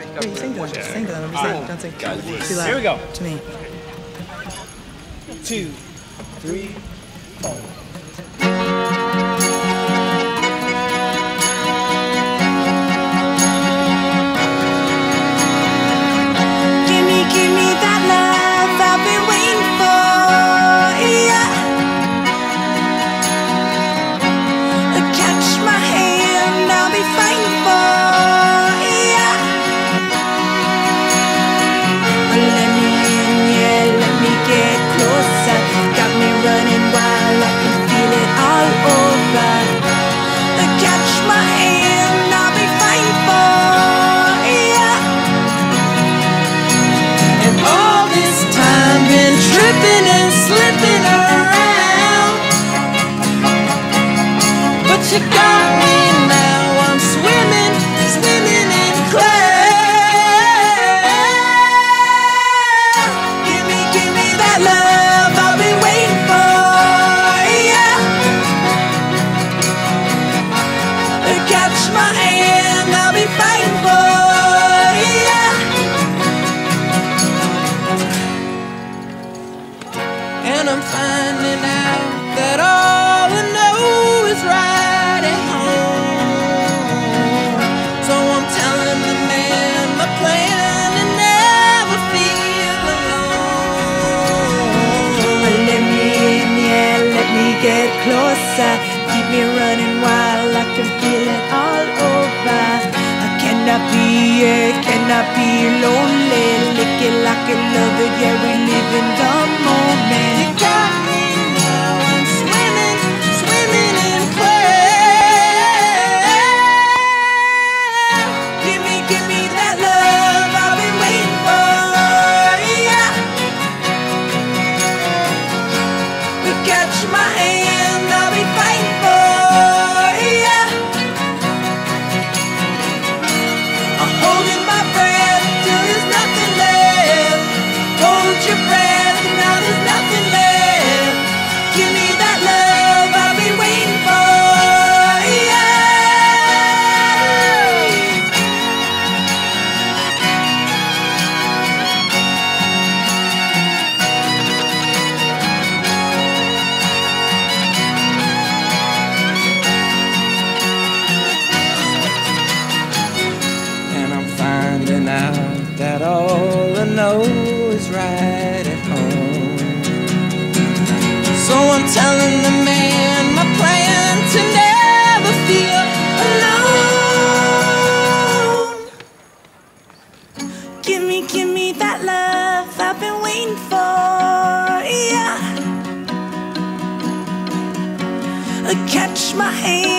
Hey, sing to them. Sing to them. Don't sing. Too loud. Here we go. To me. 2, 3, 4. Give me that love I've been waiting for. Yeah. Catch my hand, I'll be fighting for. Yeah. Let me in, yeah, let me get closer. Got me running wild, I can feel it all over. Catch my hand, I'll be fighting for. Tripping and slipping around, but you got me now. I'm swimming, swimming in clouds. Give me that love I've been waiting for. Yeah, catch my hand, I'll be fighting for. I'm finding out that all I know is right at home. So I'm telling the man my plan to never feel alone. Let me in, yeah, let me get closer. Keep me running wild, I can feel it all over. Cannot be lonely. Lick it like it, love it, yeah, we live in the moment. You got me now, I'm swimming, swimming in clouds. Give me that love I've been waiting for. Yeah. But catch my hand, I'll be fighting for. That all I know is right at home. So I'm telling the man my plan to never feel alone. Give me that love I've been waiting for. Yeah. Catch my hand.